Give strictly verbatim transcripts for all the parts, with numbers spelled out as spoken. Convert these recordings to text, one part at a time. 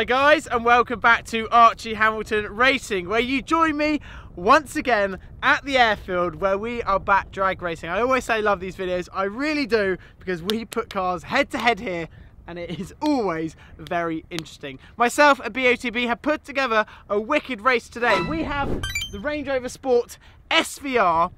Hi guys, and welcome back to Archie Hamilton Racing, where you join me once again at the airfield where we are back drag racing. I always say love these videos, I really do, because we put cars head to head here and it is always very interesting. Myself and B O T B have put together a wicked race today. We have the Range Rover Sport S V R,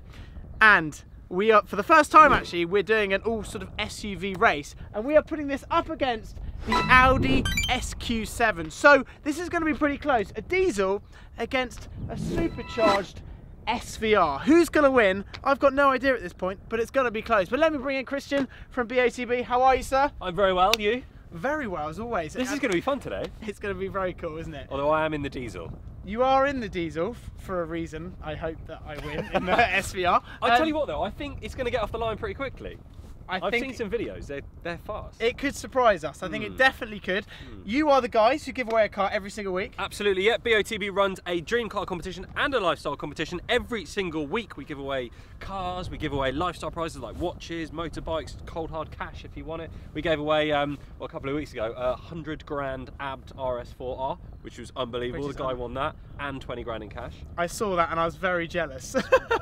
and we are, for the first time actually, we're doing an all sort of S U V race, and we are putting this up against the Audi S Q seven. So this is going to be pretty close. A diesel against a supercharged S V R. Who's going to win? I've got no idea at this point, but it's going to be close. But let me bring in Christian from B O T B. How are you, sir? I'm very well. You? Very well, as always. This and is going to be fun today. It's going to be very cool, isn't it? Although I am in the diesel. You are in the diesel for a reason. I hope that I win in the S V R. Um, I tell you what though, I think it's going to get off the line pretty quickly. I I've think seen some videos, they're, they're fast. It could surprise us, I think mm. it definitely could. Mm. You are the guys who give away a car every single week. Absolutely, yeah. B O T B runs a dream car competition and a lifestyle competition every single week. We give away cars, we give away lifestyle prizes like watches, motorbikes, cold hard cash if you want it. We gave away, um, well, a couple of weeks ago, a hundred grand Abt R S four R, which was unbelievable. Which the guy un won that, and twenty grand in cash. I saw that and I was very jealous.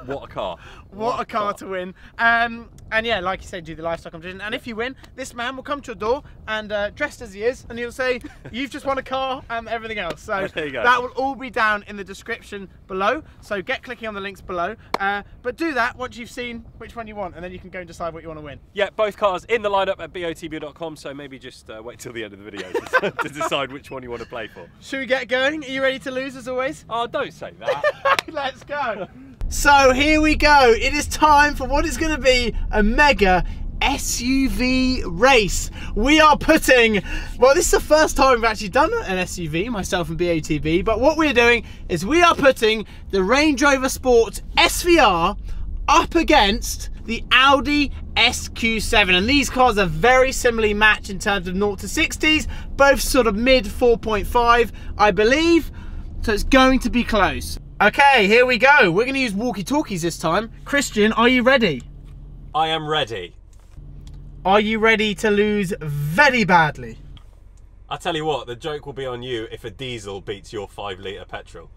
What a car. What, what a car, car to win. Um, and yeah, like you said, do the lifestyle competition, and if you win, this man will come to your door and uh, dressed as he is, and he'll say, you've just won a car and everything else. So there you go. That will all be down in the description below, so get clicking on the links below. Uh, but do that once you've seen which one you want, and then you can go and decide what you want to win. Yeah, both cars in the lineup at B O T B dot com, so maybe just uh, wait till the end of the video to, to decide which one you want to play for. Should we get going? Are you ready to lose as always? Oh, don't say that. Let's go. So here we go. It is time for what is going to be a mega S U V race. We are putting, well, this is the first time we've actually done an S U V, myself and B O T B, but what we're doing is we are putting the Range Rover Sport S V R up against the Audi S Q seven, and these cars are very similarly matched in terms of zero to sixties, both sort of mid four point five, I believe, so it's going to be close. Okay, here we go. We're going to use walkie-talkies this time. Christian, are you ready? I am ready. Are you ready to lose very badly? I'll tell you what, the joke will be on you if a diesel beats your five litre petrol.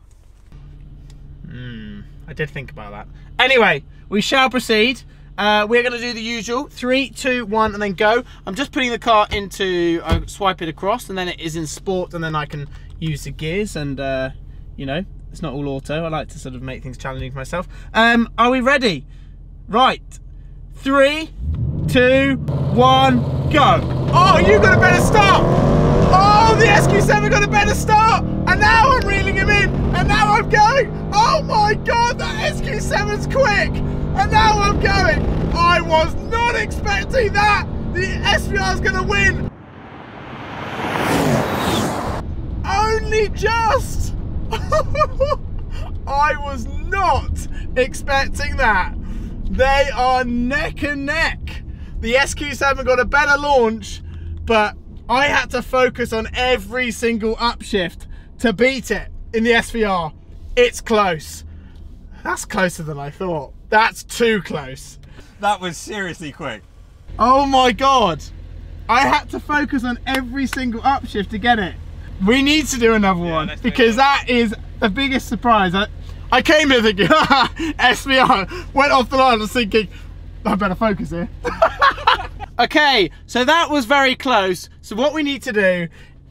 Hmm, I did think about that. Anyway, we shall proceed. Uh, we're going to do the usual. Three, two, one, and then go. I'm just putting the car into, I swipe it across, and then it is in sport, and then I can use the gears and, uh, you know, it's not all auto. I like to sort of make things challenging for myself. Um, are we ready? Right. Three, two, one, go. Oh, you got a better start. Oh, the S Q seven got a better start. And now I'm reeling him in. And now I'm going. Oh my God, that S Q seven's quick. And now I'm going. I was not expecting that. The S V R's gonna win. Only just. I was not expecting that. They are neck and neck. The S Q seven got a better launch, but I had to focus on every single upshift to beat it in the S V R. It's close. That's closer than I thought. That's too close. That was seriously quick. Oh my God. I had to focus on every single upshift to get it. We need to do another yeah, one because that is the biggest surprise. I, I came here thinking, haha, S V R, went off the line. I was thinking, I better focus here. Okay, so that was very close. So what we need to do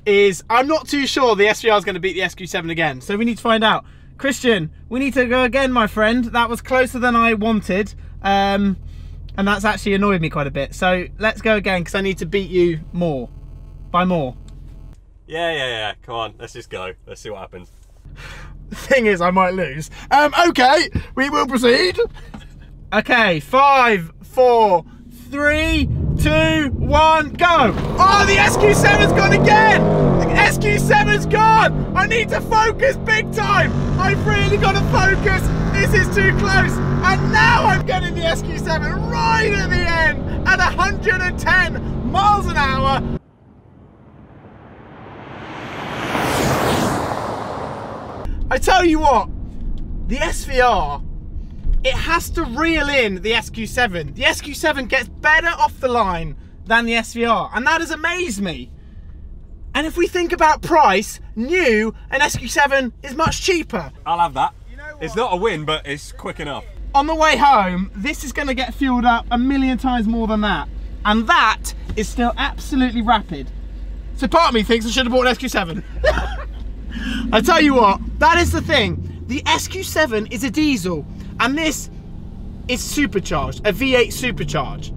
is, I'm not too sure the S V R is going to beat the S Q seven again. So we need to find out. Christian, we need to go again, my friend. That was closer than I wanted. Um, and that's actually annoyed me quite a bit. So let's go again because I need to beat you more, by more. Yeah, yeah, yeah, come on, let's just go. Let's see what happens. Thing is, I might lose. Um, okay, we will proceed. Okay, five, four, three, two, one, go. Oh, the S Q seven's gone again. The S Q seven's gone. I need to focus big time. I've really got to focus. This is too close. And now I'm getting the S Q seven right at the end at one hundred and ten miles an hour. I tell you what, the S V R, it has to reel in the S Q seven. The S Q seven gets better off the line than the S V R, and that has amazed me. And if we think about price, new, an S Q seven is much cheaper. I'll have that. You know what? It's not a win, but it's quick enough. On the way home, this is going to get fueled up a million times more than that. And that is still absolutely rapid. So part of me thinks I should have bought an S Q seven. I tell you what, that is the thing. The S Q seven is a diesel, and this is supercharged, a V eight supercharged.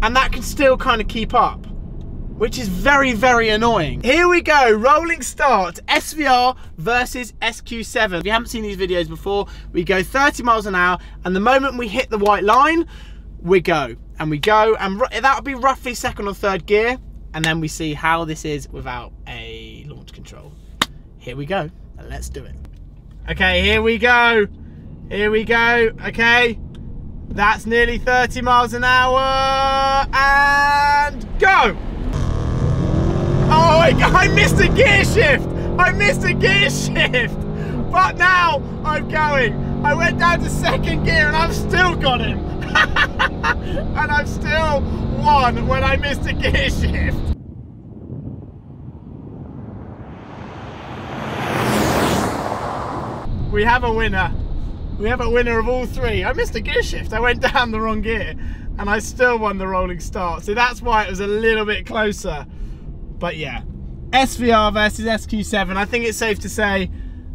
And that can still kind of keep up, which is very, very annoying. Here we go, rolling start, S V R versus S Q seven. If you haven't seen these videos before, we go thirty miles an hour, and the moment we hit the white line, we go. And we go, and that'll be roughly second or third gear, and then we see how this is without a launch control. Here we go, and let's do it. Okay, here we go, here we go, okay. That's nearly thirty miles an hour, and go! Oh, I missed a gear shift! I missed a gear shift! But now I'm going. I went down to second gear and I've still got him. And I've still won when I missed a gear shift. We have a winner. We have a winner of all three. I missed a gear shift. I went down the wrong gear and I still won the rolling start. So that's why it was a little bit closer. But yeah, S V R versus S Q seven. I think it's safe to say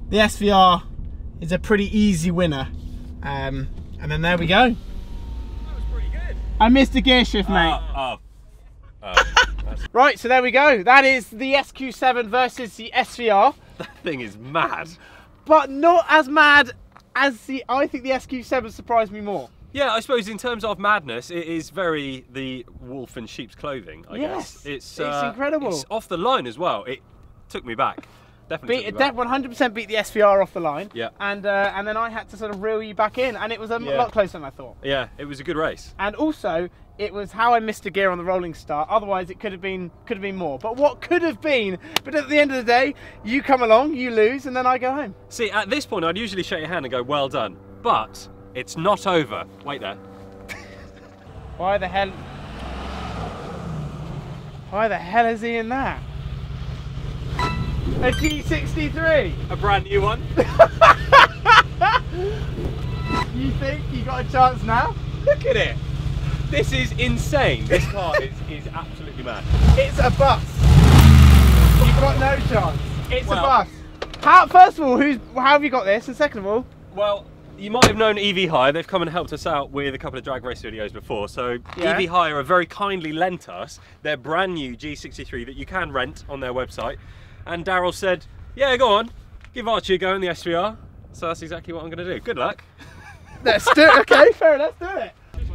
the S V R is a pretty easy winner. Um, and then there we go. That was pretty good. I missed the gear shift, uh, mate. Uh, uh, right, so there we go. That is the S Q seven versus the S V R. That thing is mad. But not as mad as the, I think the S Q seven surprised me more. Yeah, I suppose in terms of madness, it is very the wolf in sheep's clothing, I yes, guess. It's, uh, it's incredible. It's off the line as well. It took me back. Definitely. Beat, took me back. one hundred percent beat the S V R off the line. Yeah. And uh, and then I had to sort of reel you back in, and it was a yeah. lot closer than I thought. Yeah, it was a good race. And also, it was how I missed a gear on the rolling start. Otherwise, it could have been could have been more. But what could have been? But at the end of the day, you come along, you lose, and then I go home. See, at this point, I'd usually shake your hand and go, "Well done," but. It's not over. Wait there. Why the hell? Why the hell is he in that? A G sixty-three. A brand new one. You think you got a chance now? Look at it. This is insane. This car is, is absolutely mad. It's a bus. You've got no chance. It's well, a bus. How? First of all, who's? How have you got this? And second of all, well. You might have known E V Hire. They've come and helped us out with a couple of drag race videos before. So yeah. E V Hire have very kindly lent us their brand new G sixty-three that you can rent on their website. And Daryl said, yeah, go on, give Archie a go in the S V R. So that's exactly what I'm going to do. Good luck. Let's do it. Okay, fair enough, let's do it.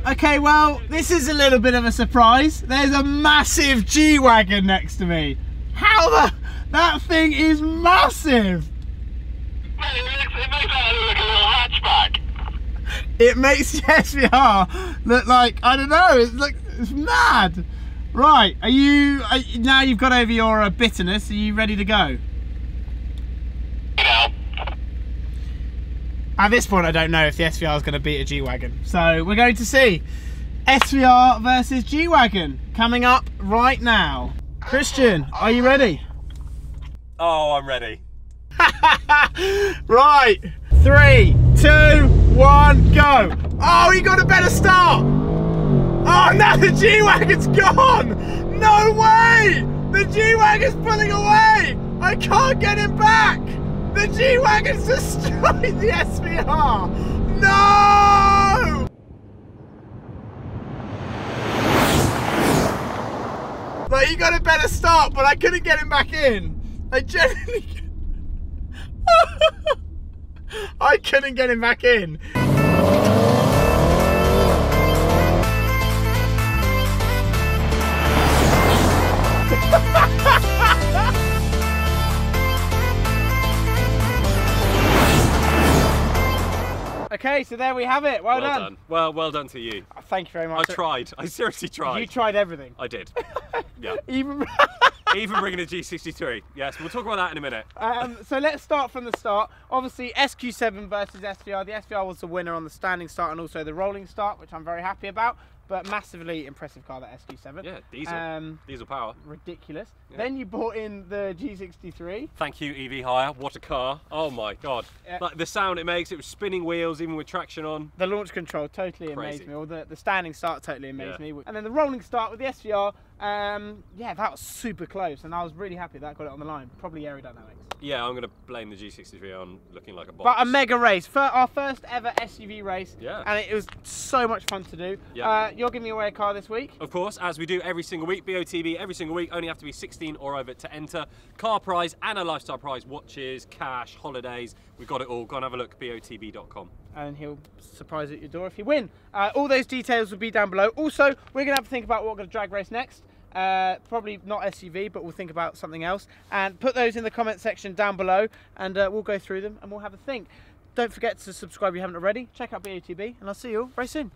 Okay, well, this is a little bit of a surprise. There's a massive G-Wagon next to me. How the, that thing is massive. It makes, it makes that look like a little hatchback. It makes the S V R look like, I don't know, it's, like, it's mad. Right, are you, are, now you've got over your uh, bitterness, are you ready to go? No. At this point I don't know if the S V R is going to beat a G-Wagon. So we're going to see S V R versus G-Wagon coming up right now. Christian, are you ready? Oh, I'm ready. Right, three, two, one, go. Oh, he got a better start. Oh, now the G-Wagon's gone. No way. The G-Wagon's pulling away. I can't get him back. The G-Wagon's destroyed the S V R. No. Like, he got a better start, but I couldn't get him back in. I genuinely couldn't. I couldn't get him back in. Okay, so there we have it. Well, well done. done. Well, well done to you. Thank you very much. I tried. I seriously tried. You tried everything. I did. Yeah. Even Even bringing a G sixty-three. Yes, we'll talk about that in a minute. Um, so let's start from the start. Obviously, S Q seven versus S V R. The S V R was the winner on the standing start and also the rolling start, which I'm very happy about. But massively impressive car, that S Q seven. Yeah, diesel. Um, diesel power. Ridiculous. Yeah. Then you bought in the G sixty-three. Thank you, E V Hire. What a car. Oh my God. Uh, like the sound it makes, it was spinning wheels even with traction on. The launch control totally Crazy. amazed me. Or the, the standing start totally amazed yeah. me. And then the rolling start with the S V R, um, yeah, that was super close. And I was really happy that got it on the line. Probably aerodynamics. Yeah, I'm going to blame the G sixty-three on looking like a box. But a mega race. For our first ever S U V race. Yeah. And it was so much fun to do. Yeah. Uh, you're giving away a car this week? Of course, as we do every single week. B O T B every single week. Only have to be sixteen or over to enter. Car prize and a lifestyle prize. Watches, cash, holidays. We've got it all. Go and have a look. B O T B dot com. And he'll surprise you at your door if you win. Uh, all those details will be down below. Also, we're going to have to think about what we're going to drag race next. Uh, probably not S U V, but we'll think about something else, and put those in the comment section down below, and uh, we'll go through them and we'll have a think. Don't forget to subscribe if you haven't already. Check out B O T B, and I'll see you all very soon.